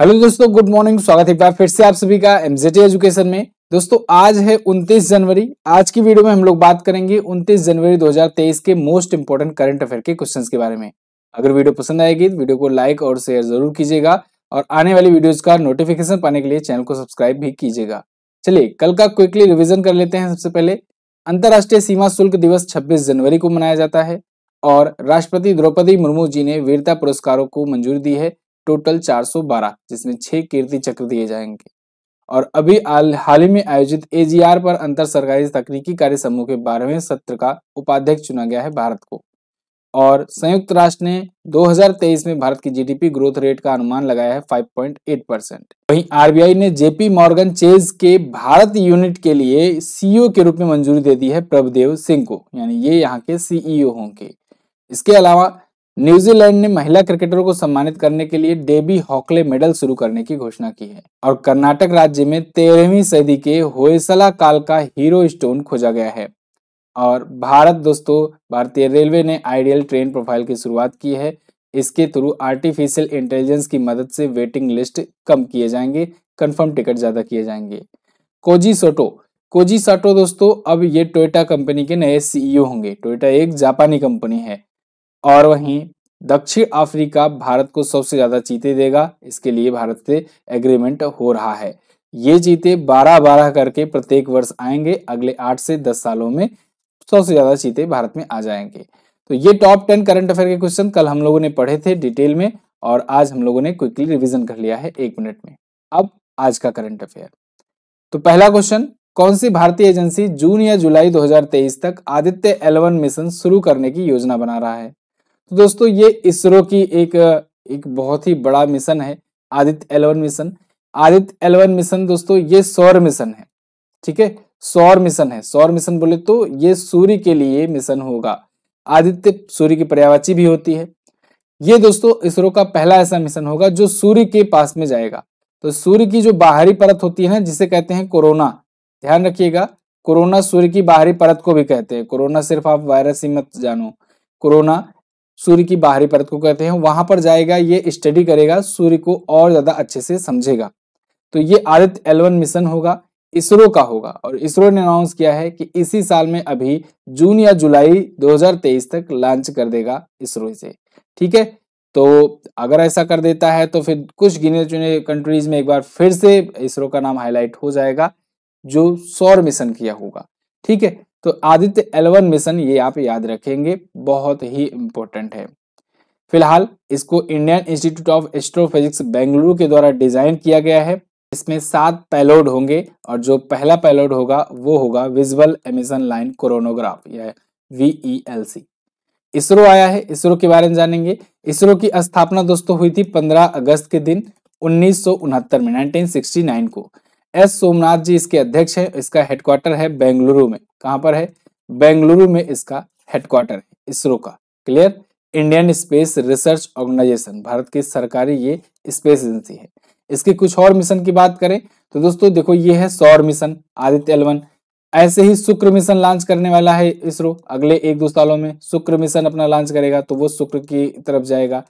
Hello दोस्तों, good morning. स्वागत है एक बार फिर से आप सभी का एमजेटी एजुकेशन में। दोस्तों आज है 29 जनवरी। आज की वीडियो में हम लोग बात करेंगे 29 जनवरी 2023 के मोस्ट इंपोर्टेंट करंट अफेयर के क्वेश्चंस के बारे में। अगर वीडियो पसंद आएगी तो वीडियो को लाइक और शेयर जरूर कीजिएगा और आने वाली वीडियोज का नोटिफिकेशन पाने के लिए चैनल को सब्सक्राइब भी कीजिएगा। चलिए कल का क्विकली रिविजन कर लेते हैं। सबसे पहले अंतर्राष्ट्रीय सीमा शुल्क दिवस 26 जनवरी को मनाया जाता है और राष्ट्रपति द्रौपदी मुर्मू जी ने वीरता पुरस्कारों को मंजूरी दी है। टोटल 412 जिसमें 6 कीर्ति चक्र दिए जाएंगे। और अभी हाल ही में आयोजित एजीआर पर अंतर सरकारी तकनीकी कार्य समूह के 12वें सत्र का उपाध्यक्ष चुना गया है भारत को। और संयुक्त राष्ट्र ने 2023 में भारत की जीडीपी ग्रोथ रेट का अनुमान लगाया है 5.8%। वहीं आरबीआई ने जेपी मॉर्गन चेज के भारत यूनिट के लिए सीईओ के रूप में मंजूरी दे दी है प्रभुदेव सिंह को, यानी ये यहाँ के सीईओ होंगे। इसके अलावा न्यूजीलैंड ने महिला क्रिकेटरों को सम्मानित करने के लिए डेबी हॉकले मेडल शुरू करने की घोषणा की है। और कर्नाटक राज्य में 13वीं सदी के होयसला काल का हीरो स्टोन खोजा गया है। और भारतीय रेलवे ने आइडियल ट्रेन प्रोफाइल की शुरुआत की है। इसके थ्रू आर्टिफिशियल इंटेलिजेंस की मदद से वेटिंग लिस्ट कम किए जाएंगे, कन्फर्म टिकट ज्यादा किए जाएंगे। कोजी सातो दोस्तों अब ये टोयोटा कंपनी के नए सीईओ होंगे। टोयोटा एक जापानी कंपनी है। और वहीं दक्षिण अफ्रीका भारत को सबसे ज्यादा चीते देगा, इसके लिए भारत से एग्रीमेंट हो रहा है। ये चीते 12-12 करके प्रत्येक वर्ष आएंगे। अगले 8 से 10 सालों में 100 से ज्यादा चीते भारत में आ जाएंगे। तो ये टॉप 10 करंट अफेयर के क्वेश्चन कल हम लोगों ने पढ़े थे डिटेल में और आज हम लोगों ने क्विकली रिविजन कर लिया है 1 मिनट में। अब आज का करंट अफेयर। तो पहला क्वेश्चन, कौन सी भारतीय एजेंसी जून या जुलाई 2023 तक आदित्य एल1 मिशन शुरू करने की योजना बना रहा है? तो दोस्तों ये इसरो की एक बहुत ही बड़ा मिशन है Aditya L one mission. Aditya L one mission दोस्तों ये सौर मिशन है, ठीक है, सौर मिशन है। सौर मिशन बोले तो ये सूर्य के लिए मिशन होगा। आदित्य सूर्य की पर्यायवाची भी होती है। ये दोस्तों इसरो का पहला ऐसा मिशन होगा जो सूर्य के पास में जाएगा। तो सूर्य की जो बाहरी परत होती है ना, जिसे कहते हैं कोरोना, ध्यान रखिएगा, कोरोना सूर्य की बाहरी परत को भी कहते हैं। कोरोना सिर्फ आप वायरस ही मत जानो, कोरोना सूर्य की बाहरी परत को कहते हैं। वहां पर जाएगा, ये स्टडी करेगा, सूर्य को और ज्यादा अच्छे से समझेगा। तो ये आदित्य एल1 मिशन होगा, इसरो का होगा। और इसरो ने अनाउंस किया है कि इसी साल में अभी जून या जुलाई 2023 तक लॉन्च कर देगा इसरो से, ठीक है। तो अगर ऐसा कर देता है तो फिर कुछ गिने चुने कंट्रीज में एक बार फिर से इसरो का नाम हाईलाइट हो जाएगा जो सौर मिशन किया होगा, ठीक है। तो आदित्य एल1 मिशन ये आप याद रखेंगे, बहुत ही इंपॉर्टेंट है। फिलहाल इसको Indian Institute of Astrophysics Bengaluru के द्वारा डिजाइन किया गया है। इसमें 7 पेलोड होंगे और जो पहला पेलोड होगा वो होगा विजुअल एमिशन लाइन कोरोनोग्राफ या VELC। इसरो आया है, इसरो के बारे में जानेंगे। इसरो की स्थापना दोस्तों हुई थी 15 अगस्त के दिन 1969 में, 1969 को। एस सोमनाथ जी इसके अध्यक्ष हैं। इसका हेडक्वार्टर है बेंगलुरु में। कहाँ पर है? बेंगलुरु में इसका हेडक्वार्टर है इसरो का, clear. Indian space research organisation, Bharat की सरकारी ये स्पेस एजेंसी है। इसके कुछ और मिशन की बात करें तो दोस्तों देखो, ये है सौर मिशन आदित्य एल1। ऐसे ही शुक्र मिशन लॉन्च करने वाला है इसरो अगले 1-2 सालों में। शुक्र मिशन अपना लॉन्च करेगा तो वो शुक्र की तरफ जाएगा।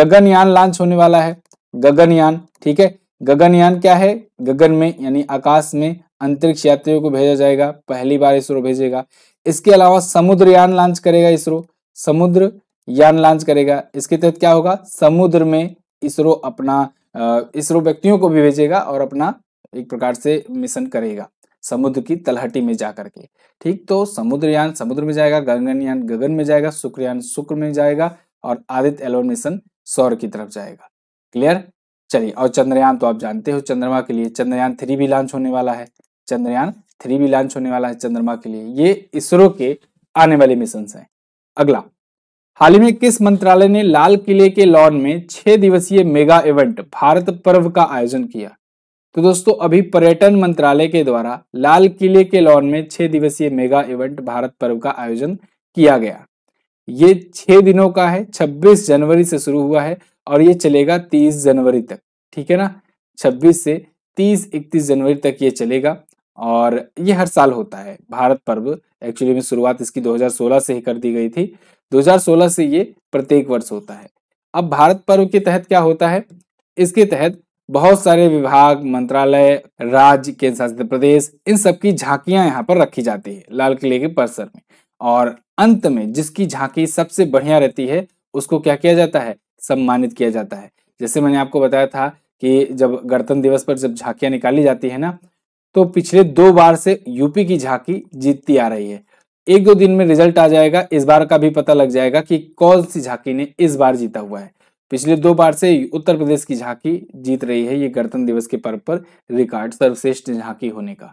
गगनयान लॉन्च होने वाला है, गगनयान, ठीक है। गगनयान क्या है? गगन में यानी आकाश में अंतरिक्ष यात्रियों को भेजा जाएगा, पहली बार इसरो भेजेगा। इसके अलावा समुद्रयान लॉन्च करेगा इसरो, समुद्रयान लॉन्च करेगा। इसके तहत क्या होगा? समुद्र में इसरो अपना इसरो व्यक्तियों को भी भेजेगा और अपना एक प्रकार से मिशन करेगा समुद्र की तलहटी में जाकर के, ठीक। तो समुद्रयान समुद्र में जाएगा, गगनयान गगन में जाएगा, शुक्रयान शुक्र में जाएगा और आदित्य एल1 मिशन सौर की तरफ जाएगा, क्लियर। चलिए, और चंद्रयान तो आप जानते हो चंद्रमा के लिए। चंद्रयान 3 भी लॉन्च होने वाला है, चंद्रयान 3 भी लॉन्च होने वाला है चंद्रमा के लिए। ये इसरो के आने वाले मिशंस हैं। अगला, हाल ही में किस मंत्रालय ने लाल किले के लॉन में 6 दिवसीय मेगा इवेंट भारत पर्व का आयोजन किया? तो दोस्तों अभी पर्यटन मंत्रालय के द्वारा लाल किले के लॉन में 6 दिवसीय मेगा इवेंट भारत पर्व का आयोजन किया गया। ये 6 दिनों का है, 26 जनवरी से शुरू हुआ है और ये चलेगा 30 जनवरी तक, ठीक है ना। 26 से 31 जनवरी तक ये चलेगा और ये हर साल होता है। भारत पर्व एक्चुअली में शुरुआत इसकी 2016 से ही कर दी गई थी। 2016 से ये प्रत्येक वर्ष होता है। अब भारत पर्व के तहत क्या होता है? इसके तहत बहुत सारे विभाग, मंत्रालय, राज्य, केंद्र शासित प्रदेश, इन सब की झांकियां यहाँ पर रखी जाती है लाल किले के परिसर में। और अंत में जिसकी झांकी सबसे बढ़िया रहती है उसको क्या किया जाता है, सम्मानित किया जाता है। जैसे मैंने आपको बताया था कि जब गणतंत्र दिवस पर जब झांकियां निकाली जाती है ना, तो पिछले 2 बार से यूपी की झांकी जीतती आ रही है। 1-2 दिन में रिजल्ट आ जाएगा, इस बार का भी पता लग जाएगा कि कौन सी झांकी ने इस बार जीता हुआ है। पिछले 2 बार से उत्तर प्रदेश की झांकी जीत रही है, ये गणतंत्र दिवस के पर्व पर रिकॉर्ड सर्वश्रेष्ठ झांकी होने का।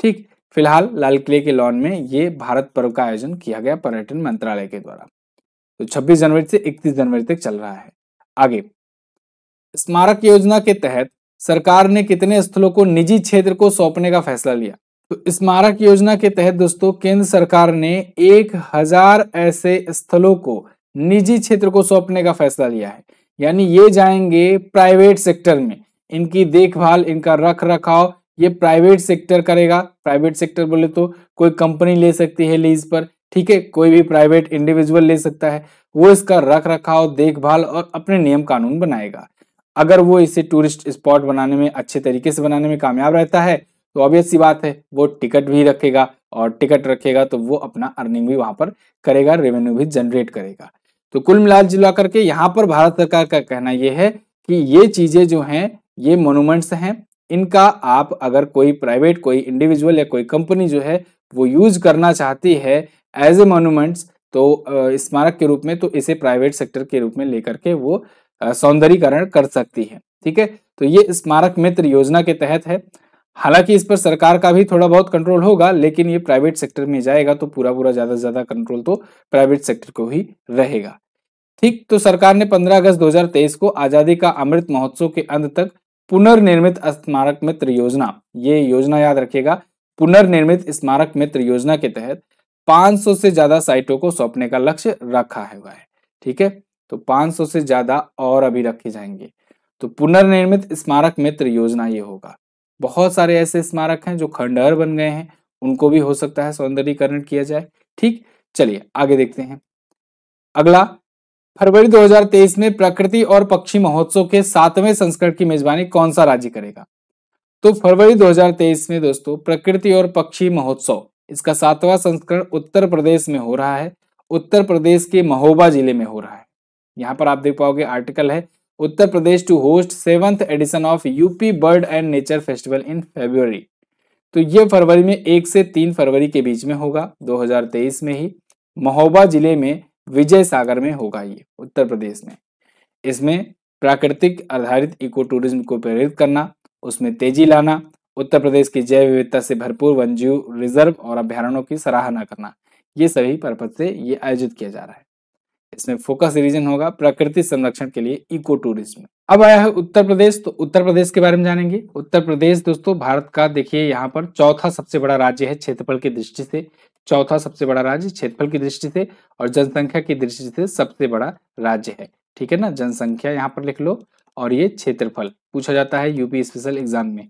ठीक, फिलहाल लाल किले के लॉन में ये भारत पर्व का आयोजन किया गया पर्यटन मंत्रालय के द्वारा। तो 26 जनवरी से 31 जनवरी तक चल रहा है। आगे, स्मारक योजना के तहत सरकार ने कितने स्थलों को निजी क्षेत्र को सौंपने का फैसला लिया? तो स्मारक योजना के तहत दोस्तों केंद्र सरकार ने 1000 ऐसे स्थलों को निजी क्षेत्र को सौंपने का फैसला लिया है, यानी ये जाएंगे प्राइवेट सेक्टर में। इनकी देखभाल, इनका रख रखाव ये प्राइवेट सेक्टर करेगा। प्राइवेट सेक्टर बोले तो कोई कंपनी ले सकती है लीज पर, ठीक है, कोई भी प्राइवेट इंडिविजुअल ले सकता है। वो इसका रख रखाव, देखभाल और अपने नियम कानून बनाएगा। अगर वो इसे टूरिस्ट स्पॉट बनाने में, अच्छे तरीके से बनाने में कामयाब रहता है तो ऑब्वियस सी बात है वो टिकट भी रखेगा, और टिकट रखेगा तो वो अपना अर्निंग भी वहां पर करेगा, रेवेन्यू भी जनरेट करेगा। तो कुल मिला करके यहाँ पर भारत सरकार का कहना ये है कि ये चीजें जो हैं, ये मोनूमेंट्स हैं, इनका आप अगर कोई प्राइवेट, कोई इंडिविजुअल या कोई कंपनी जो है वो यूज करना चाहती है एज ए मोनूमेंट्स, तो स्मारक के रूप में, तो इसे प्राइवेट सेक्टर के रूप में लेकर के वो सौंदर्यीकरण कर सकती है। ठीक है, तो ये स्मारक मित्र योजना के तहत है। हालांकि इस पर सरकार का भी थोड़ा बहुत कंट्रोल होगा, लेकिन ये प्राइवेट सेक्टर में जाएगा तो पूरा ज्यादा से ज्यादा कंट्रोल तो प्राइवेट सेक्टर को ही रहेगा। ठीक, तो सरकार ने 15 अगस्त 2023 को आजादी का अमृत महोत्सव के अंत तक पुनर्निर्मित स्मारक मित्र योजना, ये योजना याद रखिएगा, पुनर्निर्मित स्मारक मित्र योजना के तहत 500 से ज्यादा साइटों को सौंपने का लक्ष्य रखा हुआ है। ठीक है, तो 500 से ज्यादा और अभी रखे जाएंगे। तो पुनर्निर्मित स्मारक मित्र योजना ये होगा। बहुत सारे ऐसे स्मारक हैं जो खंडहर बन गए हैं, उनको भी हो सकता है सौंदर्यीकरण किया जाए। ठीक, चलिए आगे देखते हैं। अगला, फरवरी 2023 में प्रकृति और पक्षी महोत्सव के 7वें संस्करण की मेजबानी कौन सा राज्य करेगा? तो फरवरी 2023 में दोस्तों प्रकृति और पक्षी महोत्सव, इसका 7वां संस्करण उत्तर प्रदेश में हो रहा है। उत्तर प्रदेश के महोबा जिले में हो रहा है। यहाँ पर आप देख पाओगे आर्टिकल है, Uttar Pradesh to host 7th edition of UP bird and nature festival in February. तो ये फरवरी में 1 से 3 फरवरी के बीच में होगा, 2023 में ही महोबा जिले में विजय सागर में होगा, ये उत्तर प्रदेश में। इसमें प्राकृतिक आधारित इको टूरिज्म को प्रेरित करना, उसमें तेजी लाना, उत्तर प्रदेश की जैव विविधता से भरपूर वन्यजीव रिजर्व और अभ्यारण्यों की सराहना करना, ये सभी पर्पज से ये आयोजित किया जा रहा है। इसमें फोकस रीजन होगा प्रकृति संरक्षण के लिए इको टूरिज्म। अब आया है उत्तर प्रदेश, तो उत्तर प्रदेश के बारे में जानेंगे। उत्तर प्रदेश दोस्तों भारत का, देखिए यहाँ पर चौथा सबसे बड़ा राज्य है क्षेत्रफल की दृष्टि से, चौथा सबसे बड़ा राज्य क्षेत्रफल की दृष्टि से और जनसंख्या की दृष्टि से सबसे बड़ा राज्य है। ठीक है ना, जनसंख्या यहाँ पर लिख लो और ये क्षेत्रफल पूछा जाता है यूपी स्पेशल एग्जाम में।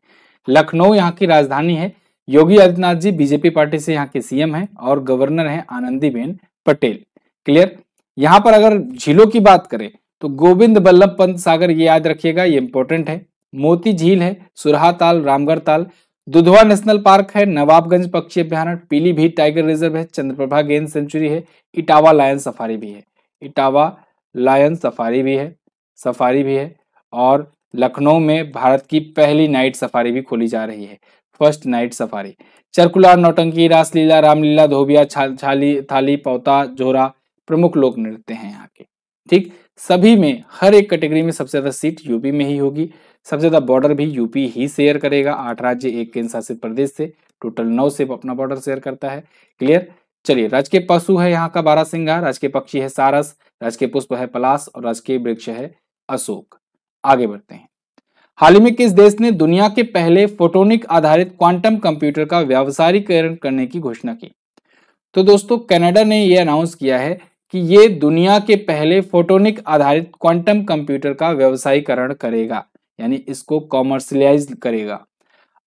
लखनऊ यहाँ की राजधानी है। योगी आदित्यनाथ जी बीजेपी पार्टी से यहाँ के सीएम है और गवर्नर है आनंदीबेन पटेल। क्लियर। यहाँ पर अगर झीलों की बात करें तो गोविंद बल्लभ पंत सागर, ये याद रखिएगा, ये इंपॉर्टेंट है। मोती झील है, सुरहा ताल, रामगढ़ ताल, दुधवा नेशनल पार्क है, नवाबगंज पक्षी अभ्यारण्य, पीलीभीत टाइगर रिजर्व है, चंद्रप्रभा गेंद सेंचुरी है, इटावा लायन सफारी भी है, सफारी भी है। और लखनऊ में भारत की पहली नाइट सफारी भी खोली जा रही है, फर्स्ट नाइट सफारी। चरकुला, नौटंकी, रासलीला, रामलीला, धोबिया, छाली, थाली, पौता, जोहरा प्रमुख लोक नृत्य हैं यहाँ के। ठीक, सभी में हर एक कैटेगरी में सबसे ज्यादा सीट यूपी में ही होगी। सबसे ज्यादा बॉर्डर भी यूपी ही शेयर करेगा, 8 राज्य 1 केंद्र शासित प्रदेश से, टोटल 9 से अपना बॉर्डर शेयर करता है। क्लियर। चलिए, राजकीय पशु है यहाँ का 12 सिंगा, राजकीय पक्षी है सारस, राजकीय पुष्प है पलाश और राजकीय वृक्ष है अशोक। आगे बढ़ते हैं। हाल ही में किस देश ने दुनिया के पहले फोटोनिक आधारित क्वांटम कंप्यूटर का व्यावसायीकरण करने की घोषणा की? तो दोस्तों कनाडा ने यह अनाउंस किया है कि ये दुनिया के पहले फोटोनिक आधारित क्वांटम कंप्यूटर का व्यवसायीकरण करेगा, यानी इसको कॉमर्शियलाइज करेगा।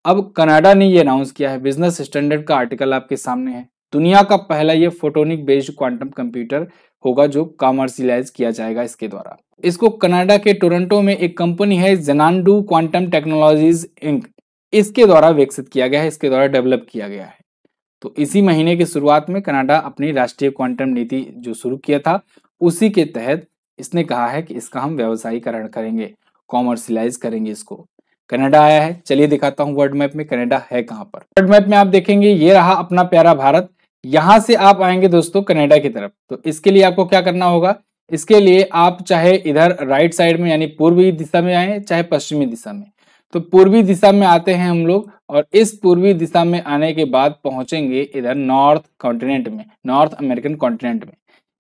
अब कनाडा ने ये अनाउंस किया है, बिजनेस स्टैंडर्ड का आर्टिकल आपके सामने है, दुनिया का पहला ये फोटोनिक बेस्ड क्वांटम कंप्यूटर होगा जो कमर्शियलाइज किया जाएगा इसके द्वारा। इसको कनाडा के टोरंटो में एक कंपनी है जनांडू क्वांटम टेक्नोलॉजीज इंक, इसके द्वारा विकसित किया गया है, इसके द्वारा डेवलप किया गया है। तो इसी महीने की शुरुआत में कनाडा अपनी राष्ट्रीय क्वांटम नीति जो शुरू किया था उसी के तहत इसने कहा है कि इसका हम व्यवसायीकरण करेंगे, कॉमर्शियलाइज करेंगे। इसको कनाडा आया है, चलिए दिखाता हूँ वर्ल्ड मैप में कनाडा है कहाँ पर। वर्ल्ड मैप में आप देखेंगे ये रहा अपना प्यारा भारत, यहाँ से आप आएंगे दोस्तों कनाडा की तरफ। तो इसके लिए आपको क्या करना होगा, इसके लिए आप चाहे इधर राइट साइड में यानी पूर्वी दिशा में आए चाहे पश्चिमी दिशा में। तो पूर्वी दिशा में आते हैं हम लोग और इस पूर्वी दिशा में आने के बाद पहुंचेंगे इधर नॉर्थ कॉन्टिनेंट में, नॉर्थ अमेरिकन कॉन्टिनेंट में।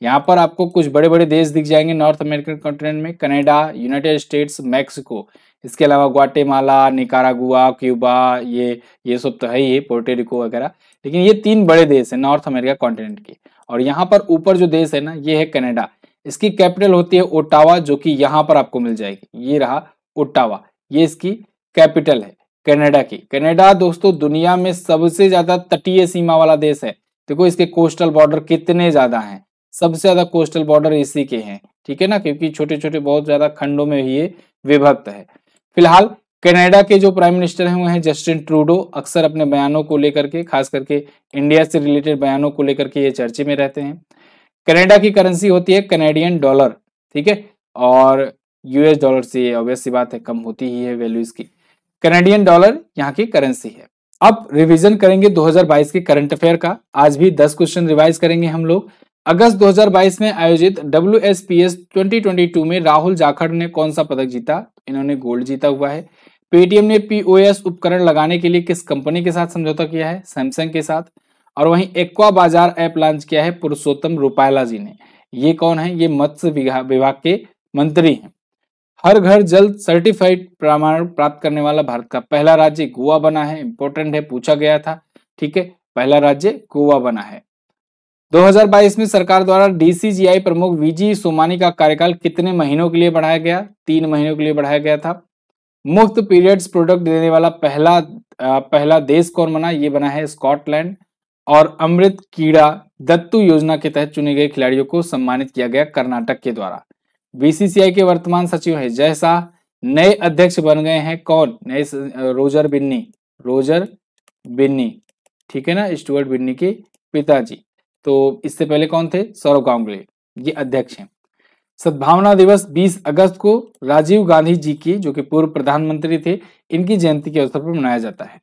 यहाँ पर आपको कुछ बड़े बड़े देश दिख जाएंगे नॉर्थ अमेरिकन कॉन्टिनेंट में, कनाडा, यूनाइटेड स्टेट्स, मैक्सिको, इसके अलावा ग्वाटेमाला, निकारागुआ, क्यूबा, ये सब तो है ही, पोर्टो रिको वगैरह। लेकिन ये तीन बड़े देश हैं नॉर्थ अमेरिका कॉन्टिनेंट के। और यहाँ पर ऊपर जो देश है ना ये है कनाडा, इसकी कैपिटल होती है ओटावा, जो कि यहाँ पर आपको मिल जाएगी। ये रहा ओटावा, ये इसकी कैपिटल है कनाडा की। कनाडा दोस्तों दुनिया में सबसे ज्यादा तटीय सीमा वाला देश है। देखो इसके कोस्टल बॉर्डर कितने ज्यादा हैं, सबसे ज्यादा कोस्टल बॉर्डर इसी के हैं, ठीक है ना, क्योंकि छोटे छोटे बहुत ज्यादा खंडों में ये विभक्त है। फिलहाल कनाडा के जो प्राइम मिनिस्टर हुए हैं जस्टिन ट्रूडो, अक्सर अपने बयानों को लेकर के, खास करके इंडिया से रिलेटेड बयानों को लेकर के ये चर्चे में रहते हैं। कनाडा की करेंसी होती है कनेडियन डॉलर, ठीक है, और यूएस डॉलर से ऑब्वियस सी बात है कम होती ही है वैल्यू इसकी। कनेडियन डॉलर यहाँ की करेंसी है। अब रिवीजन करेंगे 2022 के करंट अफेयर का, आज भी 10 क्वेश्चन रिवाइज करेंगे हम लोग। अगस्त 2022 में आयोजित WSPS 2022 में राहुल जाखड़ ने कौन सा पदक जीता, इन्होंने गोल्ड जीता हुआ है। पेटीएम ने POS उपकरण लगाने के लिए किस कंपनी के साथ समझौता किया है, सैमसंग के साथ। और वहीं एक्वा बाजार ऐप लॉन्च किया है पुरुषोत्तम रूपाला जी ने, ये कौन है, ये मत्स्य विभाग के मंत्री हैं। हर घर जल सर्टिफाइड प्रमाण प्राप्त करने वाला भारत का पहला राज्य गोवा बना है, इंपॉर्टेंट है, पूछा गया था, ठीक है, पहला राज्य गोवा बना है। 2022 में सरकार द्वारा DCGI प्रमुख VG सोमानी का कार्यकाल कितने महीनों के लिए बढ़ाया गया, 3 महीनों के लिए बढ़ाया गया था। मुफ्त पीरियड्स प्रोडक्ट देने वाला पहला देश कौन बना, ये बना है स्कॉटलैंड। और अमृत कीड़ा दत्तू योजना के तहत चुने गए खिलाड़ियों को सम्मानित किया गया कर्नाटक के द्वारा। BCCI के वर्तमान सचिव है जय शाह। नए अध्यक्ष बन गए हैं कौन, नए रोजर बिन्नी, ठीक है ना, स्टुअर्ट बिन्नी के पिताजी। तो इससे पहले कौन थे, सौरव गांगुली, ये अध्यक्ष हैं। सद्भावना दिवस 20 अगस्त को राजीव गांधी जी की, जो कि पूर्व प्रधानमंत्री थे, इनकी जयंती के अवसर पर मनाया जाता है।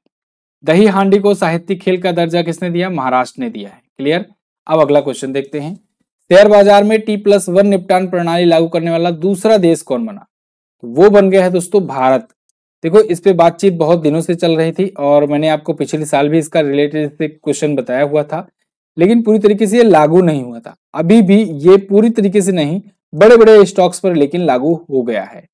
दही हांडी को साहित्यिक खेल का दर्जा किसने दिया, महाराष्ट्र ने दिया है, क्लियर। अब अगला क्वेश्चन देखते हैं, शेयर बाजार में T+1 निपटान प्रणाली लागू करने वाला दूसरा देश कौन बना, वो बन गया है दोस्तों भारत। देखो इस पे बातचीत बहुत दिनों से चल रही थी और मैंने आपको पिछले साल भी इसका रिलेटेड क्वेश्चन बताया हुआ था, लेकिन पूरी तरीके से ये लागू नहीं हुआ था। अभी भी ये पूरी तरीके से नहीं, बड़े बड़े स्टॉक्स पर लेकिन लागू हो गया है।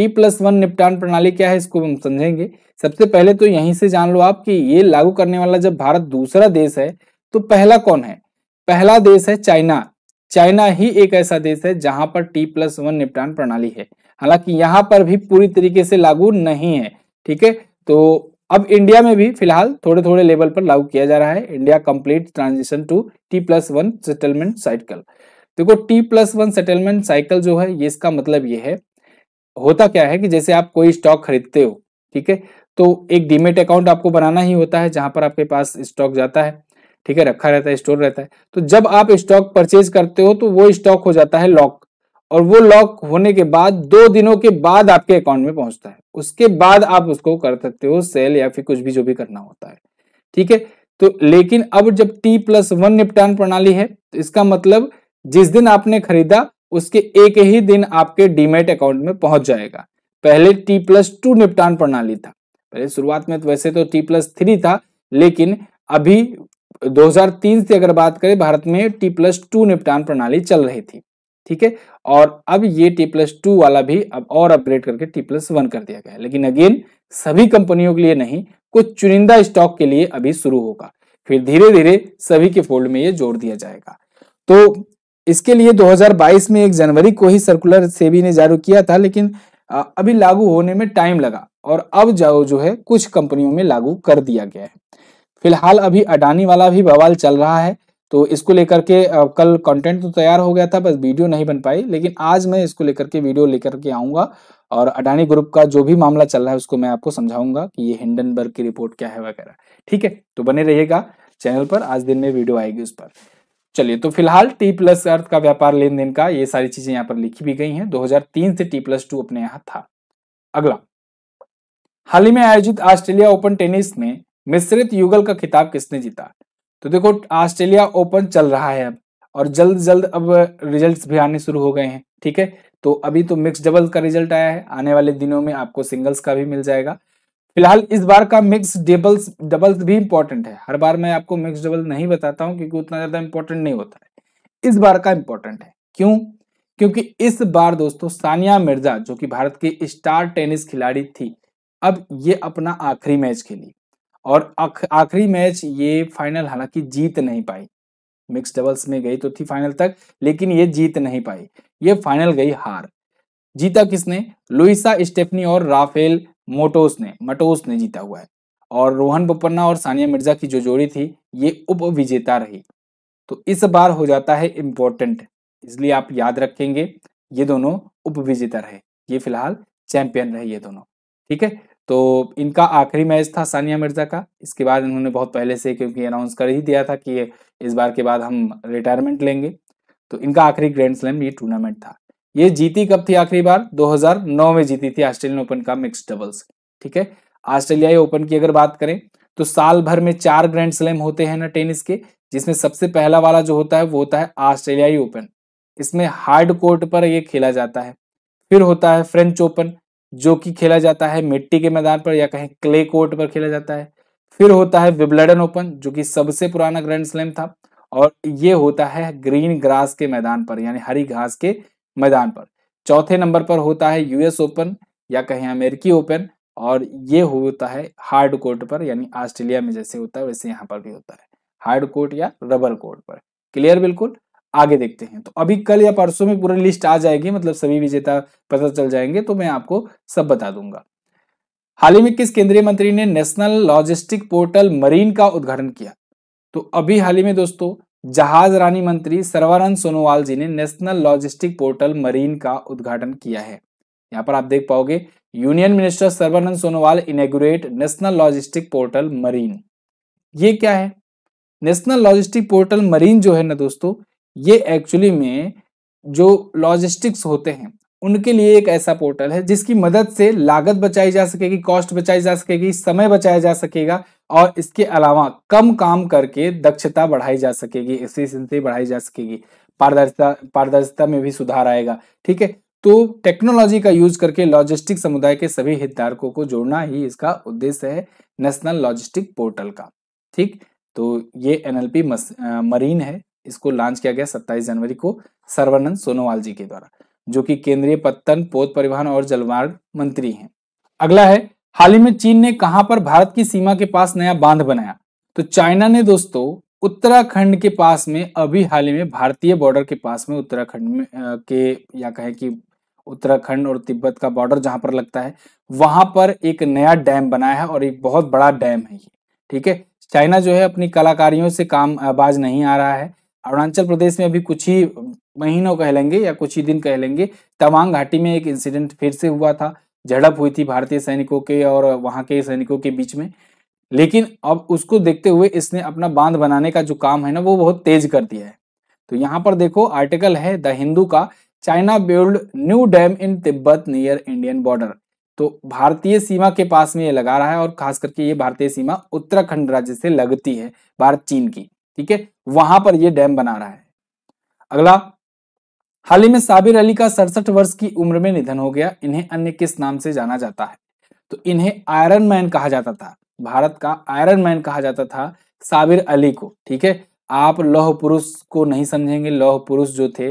T+1 निपटान प्रणाली क्या है, इसको हम समझेंगे। सबसे पहले तो यहीं से जान लो आप कि ये लागू करने वाला जब भारत दूसरा देश है तो पहला कौन है, पहला देश है चाइना। चाइना ही एक ऐसा देश है जहां पर T+1 निपटान प्रणाली है, हालांकि यहाँ पर भी पूरी तरीके से लागू नहीं है, ठीक है। तो अब इंडिया में भी फिलहाल थोड़े थोड़े लेवल पर लागू किया जा रहा है। India complete transition to T+1 settlement cycle. देखो T+1 सेटलमेंट साइकिल जो है, ये इसका मतलब ये है, होता क्या है कि जैसे आप कोई स्टॉक खरीदते हो, ठीक है, तो एक डीमेट अकाउंट आपको बनाना ही होता है जहां पर आपके पास स्टॉक जाता है, ठीक है, रखा रहता है, स्टोर रहता है। तो जब आप स्टॉक परचेज करते हो तो वो स्टॉक हो जाता है लॉक, और वो लॉक होने के बाद 2 दिनों के बाद आपके अकाउंट में पहुंचता है, उसके बाद आप उसको कर सकते हो सेल या फिर कुछ भी जो भी करना होता है, ठीक है। तो लेकिन अब जब T+1 निपटान प्रणाली है तो इसका मतलब जिस दिन आपने खरीदा उसके एक ही दिन आपके डीमेट अकाउंट में पहुंच जाएगा। पहले T+2 निपटान प्रणाली था, पहले शुरुआत में तो वैसे तो T+3 था, लेकिन अभी 2003 से अगर बात करें भारत में T+2 निपटान प्रणाली चल रही थी, ठीक है। और अब ये T+2 वाला भी अब और अपग्रेड करके T+1 कर दिया गया है, लेकिन अगेन सभी कंपनियों के लिए नहीं, कुछ चुनिंदा स्टॉक के लिए अभी शुरू होगा, फिर धीरे धीरे सभी के फोल्ड में ये जोड़ दिया जाएगा। तो इसके लिए 2022 में 1 जनवरी को ही सर्कुलर सेबी ने जारी किया था, लेकिन अभी लागू होने में टाइम लगा और अब जो है कुछ कंपनियों में लागू कर दिया गया है। फिलहाल अभी अडानी वाला भी बवाल चल रहा है, तो इसको लेकर के कल कंटेंट तो तैयार हो गया था, बस वीडियो नहीं बन पाई, लेकिन आज मैं इसको लेकर के वीडियो लेकर के आऊँगा और अडानी ग्रुप का जो भी मामला चल रहा है उसको मैं आपको समझाऊंगा कि ये हिंडनबर्ग की रिपोर्ट क्या है वगैरह। ठीक है, तो बने रहिएगा चैनल पर, आज दिन में वीडियो आएगी उस पर। चलिए, तो फिलहाल टी प्लस अर्थ का व्यापार लेन देन का ये सारी चीजें यहाँ पर लिखी भी गई हैं। 2003 से T+2 अपने यहाँ था। अगला, हाल ही में आयोजित ऑस्ट्रेलिया ओपन टेनिस में मिश्रित युगल का खिताब किसने जीता? तो देखो, ऑस्ट्रेलिया ओपन चल रहा है अब और जल्द जल्द अब रिजल्ट्स भी आने शुरू हो गए हैं। ठीक है, तो अभी तो मिक्स डबल्स का रिजल्ट आया है, आने वाले दिनों में आपको सिंगल्स का भी मिल जाएगा। फिलहाल इस बार का मिक्स डबल्स भी इंपॉर्टेंट है। हर बार मैं आपको मिक्स डबल नहीं बताता हूं क्योंकि उतना ज्यादा इंपॉर्टेंट नहीं होता है, इस बार का इंपॉर्टेंट है। क्यों? क्योंकि इस बार दोस्तों सानिया मिर्जा, जो कि भारत की स्टार टेनिस खिलाड़ी थी, अब ये अपना आखिरी मैच खेली और आखिरी मैच ये फाइनल हालांकि जीत नहीं पाई। मिक्स डबल्स में गई तो थी फाइनल तक, लेकिन ये जीत नहीं पाई, ये फाइनल गई हार। जीता किसने? लुइसा स्टेफनी और राफेल मटोस ने जीता हुआ है, और रोहन बोपन्ना और सानिया मिर्जा की जो जोड़ी थी ये उप विजेता रही। तो इस बार हो जाता है इम्पोर्टेंट, इसलिए आप याद रखेंगे ये दोनों उप विजेता रहे, ये फिलहाल चैंपियन रहे ये दोनों। ठीक है, तो इनका आखिरी मैच था सानिया मिर्जा का। इसके बाद इन्होंने बहुत पहले से, क्योंकि अनाउंस कर ही दिया था कि इस बार के बाद हम रिटायरमेंट लेंगे, तो इनका आखिरी ग्रैंड स्लैम ये टूर्नामेंट था। ये जीती कब थी आखिरी बार? 2009 में जीती थी ऑस्ट्रेलियन ओपन का मिक्स डबल्स। ठीक है, ऑस्ट्रेलियाई ओपन की अगर बात करें तो साल भर में 4 ग्रैंड स्लैम होते हैं ना टेनिस के, जिसमें सबसे पहला वाला जो होता है वो होता है ऑस्ट्रेलियाई ओपन, इसमें हार्ड कोर्ट पर ये खेला जाता है। फिर होता है फ्रेंच ओपन, जो कि खेला जाता है मिट्टी के मैदान पर या कहें क्ले कोर्ट पर खेला जाता है। फिर होता है विंबलडन ओपन, जो कि सबसे पुराना ग्रैंड स्लैम था, और ये होता है ग्रीन ग्रास के मैदान पर, यानी हरी घास के मैदान पर। चौथे नंबर पर होता है यूएस ओपन या कहें अमेरिकी ओपन, और ये होता है हार्ड कोर्ट पर, यानी ऑस्ट्रेलिया में जैसे होता है वैसे यहाँ पर भी होता है, हार्ड कोर्ट या रबर कोर्ट पर। क्लियर? बिल्कुल। आगे देखते हैं, तो अभी कल या परसों में पूरी लिस्ट आ जाएगी, मतलब सभी विजेता पता चल जाएंगे, तो मैं आपको सब बता दूंगा। हाल ही में किस केंद्रीय मंत्री ने नेशनल लॉजिस्टिक पोर्टल मरीन का उद्घाटन किया? तो अभी हाल ही में दोस्तों जहाज रानी मंत्री सर्वानंद सोनोवाल जी ने नेशनल लॉजिस्टिक पोर्टल मरीन का उद्घाटन किया है। यहाँ पर आप देख पाओगे, union minister Sarbananda Sonowal inaugurate national logistic portal marine. ये क्या है? नेशनल लॉजिस्टिक पोर्टल मरीन जो है ना दोस्तों, ये एक्चुअली में जो लॉजिस्टिक्स होते हैं उनके लिए एक ऐसा पोर्टल है जिसकी मदद से लागत बचाई जा सकेगी, कॉस्ट बचाई जा सकेगी, समय बचाया जा सकेगा, और इसके अलावा कम काम करके दक्षता बढ़ाई जा सकेगी, एफिशिएंसी बढ़ाई जा सकेगी, पारदर्शिता में भी सुधार आएगा। ठीक है, तो टेक्नोलॉजी का यूज करके लॉजिस्टिक समुदाय के सभी हितधारकों को जोड़ना ही इसका उद्देश्य है नेशनल लॉजिस्टिक पोर्टल का। ठीक, तो ये NLP मरीन है, इसको लॉन्च किया गया 27 जनवरी को सर्वानंद सोनोवाल जी के द्वारा, जो कि केंद्रीय पत्तन, पोत परिवहन और जलमार्ग मंत्री हैं। अगला है, हाल ही में चीन ने कहां पर भारत की सीमा के पास नया बांध बनाया? तो चाइना ने दोस्तों उत्तराखंड के पास में, अभी हाल ही में भारतीय बॉर्डर के पास में, उत्तराखंड में के या कहें कि उत्तराखंड और तिब्बत का बॉर्डर जहां पर लगता है, वहां पर एक नया डैम बनाया है, और एक बहुत बड़ा डैम है ये। ठीक है, चाइना जो है अपनी कलाकारियों से काम बाज नहीं आ रहा है। अरुणाचल प्रदेश में अभी कुछ ही महीनों कह लेंगे या कुछ ही दिन कह लेंगे, तवांग घाटी में एक इंसिडेंट फिर से हुआ था, झड़प हुई थी भारतीय सैनिकों के और वहां के सैनिकों के बीच में। लेकिन अब उसको देखते हुए इसने अपना बांध बनाने का जो काम है ना वो बहुत तेज कर दिया है। तो यहाँ पर देखो आर्टिकल है द हिंदू का, China build new dam in Tibet near Indian border. तो भारतीय सीमा के पास में ये लगा रहा है, और खास करके ये भारतीय सीमा उत्तराखंड राज्य से लगती है भारत चीन की। ठीक है, वहां पर ये डैम बना रहा है। अगला, हाल ही में साबिर अली का 67 वर्ष की उम्र में निधन हो गया। इन्हें अन्य किस नाम से जाना जाता है? तो इन्हें आयरन मैन कहा जाता था, भारत का आयरन मैन कहा जाता था साबिर अली को। ठीक है, आप लौह पुरुष को नहीं समझेंगे, लौह पुरुष जो थे,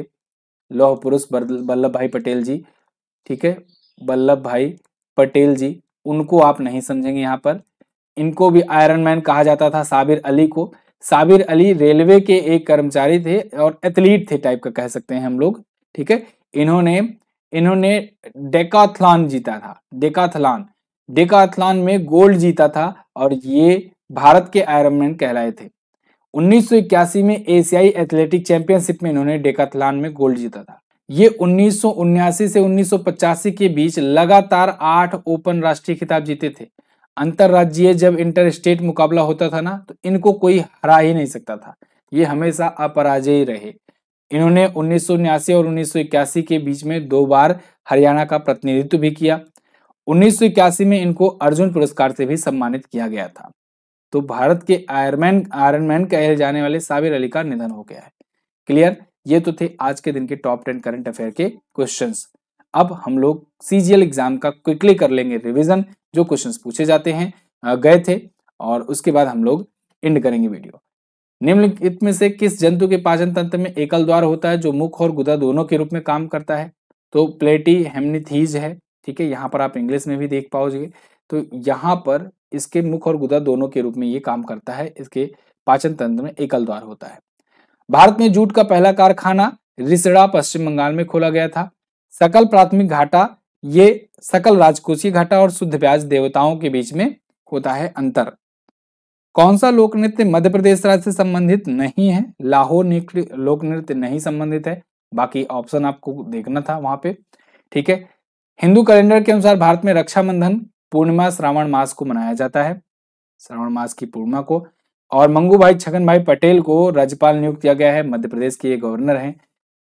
लौह पुरुष वल्लभ भाई पटेल जी, ठीक है, वल्लभ भाई पटेल जी, उनको आप नहीं समझेंगे यहाँ पर। इनको भी आयरन मैन कहा जाता था, साबिर अली को। साबिर अली रेलवे के एक कर्मचारी थे और एथलीट थे टाइप का कह सकते हैं हम लोग। ठीक है, इन्होंने डेकाथलॉन जीता था, डेकाथलॉन में गोल्ड जीता था, और ये भारत के आयरनमैन कहलाए थे। 1981 में एशियाई एथलेटिक चैंपियनशिप में इन्होंने डेकाथलॉन में गोल्ड जीता था। ये 1979 से 1985 के बीच लगातार 8 ओपन राष्ट्रीय खिताब जीते थे। अंतरराज्यीय जब इंटर स्टेट मुकाबला होता था ना, तो इनको कोई हरा ही नहीं सकता था, ये हमेशा अपराजेय रहे। इन्होंने 1979 और 1981 के बीच में 2 बार हरियाणा का प्रतिनिधित्व भी किया। 1981 में इनको अर्जुन पुरस्कार से भी सम्मानित किया गया था। तो भारत के आयरनमैन कहे जाने वाले साबिर अली का निधन हो गया है। क्लियर? ये तो थे आज के दिन के टॉप 10 करंट अफेयर के क्वेश्चंस। अब हम लोग सीजीएल एग्जाम का क्विकली कर लेंगे रिवीजन, जो क्वेश्चंस पूछे जाते हैं गए थे, और उसके बाद हम लोग एंड करेंगे वीडियो। निम्नलिखित में से किस जंतु के पाचन तंत्र में एकल द्वार होता है जो मुख और गुदा दोनों के रूप में काम करता है? तो प्लेटी हेमनीथीज है, ठीक है, यहाँ पर आप इंग्लिश में भी देख पाओगे। तो यहाँ पर इसके मुख और गुदा दोनों के रूप में ये काम करता है, इसके पाचन तंत्र में एकल द्वार होता है। भारत में जूट का पहला कारखाना रिसड़ा पश्चिम बंगाल में खोला गया था। सकल प्राथमिक घाटा, ये सकल राजकोषीय घाटा और शुद्ध ब्याज देवताओं के बीच में होता है अंतर। कौन सा लोक नृत्य मध्य प्रदेश राज्य से संबंधित नहीं है? लाहौर लोक नृत्य नहीं संबंधित है, बाकी ऑप्शन आपको देखना था वहां पे, ठीक है। हिंदू कैलेंडर के अनुसार भारत में रक्षाबंधन पूर्णिमा श्रावण मास को मनाया जाता है, श्रावण मास की पूर्णिमा को। और मंगू भाई छगन भाई पटेल को राज्यपाल नियुक्त किया गया है, मध्य प्रदेश के ये गवर्नर हैं।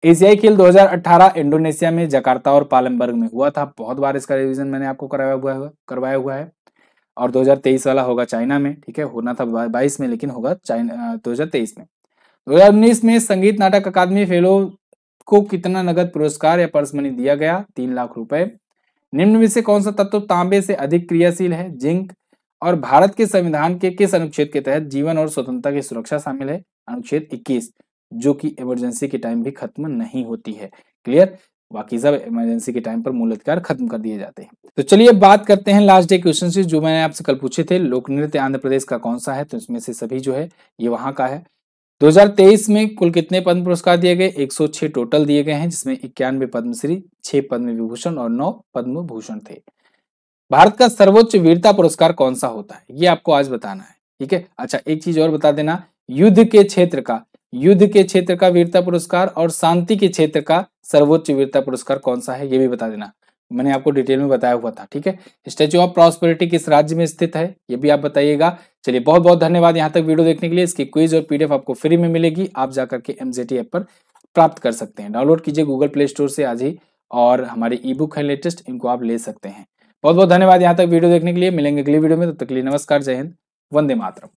एशियाई खेल 2018 इंडोनेशिया में जकार्ता और पालमबर्ग में हुआ था, बहुत बार इसका रिवीजन मैंने आपको करवाया हुआ है। और 2023 वाला होगा चाइना में, ठीक है, होना था 22 में लेकिन होगा चाइना 2023 में। 2019 में संगीत नाटक अकादमी फेलो को कितना नगद पुरस्कार या पर्स मनी दिया गया? 3 लाख रुपए। निम्न में से कौन सा तत्व तांबे से अधिक क्रियाशील है? जिंक। और भारत के संविधान के किस अनुच्छेद के तहत जीवन और स्वतंत्रता की सुरक्षा शामिल है? अनुच्छेद 21, जो कि इमरजेंसी के टाइम भी खत्म नहीं होती है। क्लियर? बाकी सब इमरजेंसी के टाइम पर मूल अधिकार खत्म कर दिए जाते हैं। तो चलिए बात करते हैं लास्ट डे क्वेश्चन से, जो मैंने आपसे कल पूछे थे। लोक नृत्य आंध्र प्रदेश का कौन सा है? तो इसमें से सभी जो है ये वहां का है। 2023 में कुल कितने पद्म पुरस्कार दिए गए? 106 टोटल दिए गए हैं, जिसमें 91 पद्मश्री, 6 पद्म विभूषण और 9 पद्म भूषण थे। भारत का सर्वोच्च वीरता पुरस्कार कौन सा होता है? ये आपको आज बताना है, ठीक है। अच्छा, एक चीज और बता देना, युद्ध के क्षेत्र का वीरता पुरस्कार और शांति के क्षेत्र का सर्वोच्च वीरता पुरस्कार कौन सा है, ये भी बता देना। मैंने आपको डिटेल में बताया हुआ था, ठीक है। स्टैच्यू ऑफ प्रॉस्पेरिटी किस राज्य में स्थित है, ये भी आप बताइएगा। चलिए, बहुत बहुत धन्यवाद यहाँ तक वीडियो देखने के लिए। इसकी क्विज और पीडीएफ आपको फ्री में मिलेगी, आप जाकर के एमजेटी ऐप पर प्राप्त कर सकते हैं। डाउनलोड कीजिए गूगल प्ले स्टोर से आज ही, और हमारी ई बुक है लेटेस्ट, इनको आप ले सकते हैं। बहुत बहुत धन्यवाद यहाँ तक वीडियो देखने के लिए। मिलेंगे अगली वीडियो में, तब तक के लिए नमस्कार, जय हिंद, वंदे मातरम।